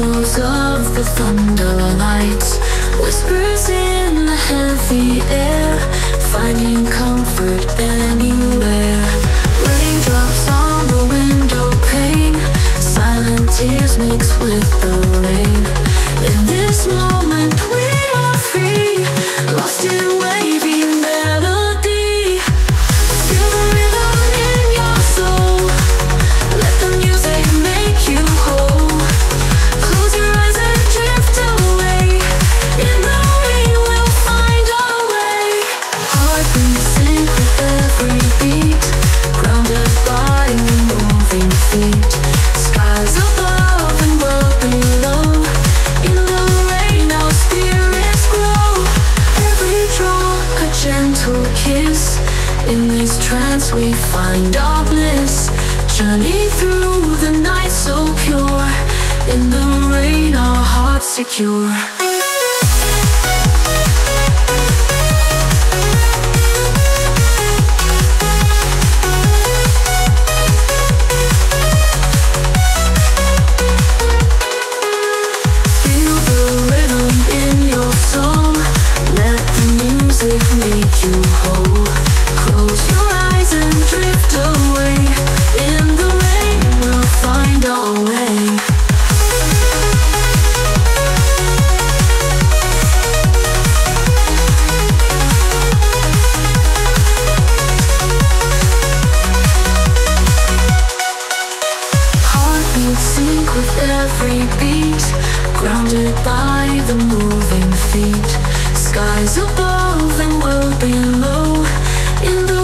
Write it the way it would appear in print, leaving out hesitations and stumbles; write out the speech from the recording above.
echoes of the thunder lights, whispers in the heavy air, finding comfort anywhere. Raindrops on the window pane, silent tears mix with the rain. In this moment we are free, lost in wavy melody. Feel the rhythm in your soul, let the music make you whole. Close your eyes and drift away, in the rain we'll find our way. Heartbeats sink with every beat, grounded body, moving feet. Skies above and world below, in the rain our spirits grow. Every drop a gentle kiss, in this trance we find our bliss. Journey through the night so pure, in the rain our hearts secure. Feel the rhythm in your soul, let the music make you whole. Close your eyes and drift away, in the rain we'll find our way. Heartbeats sink with every beat, grounded by the moving feet. Skies above and world below, in the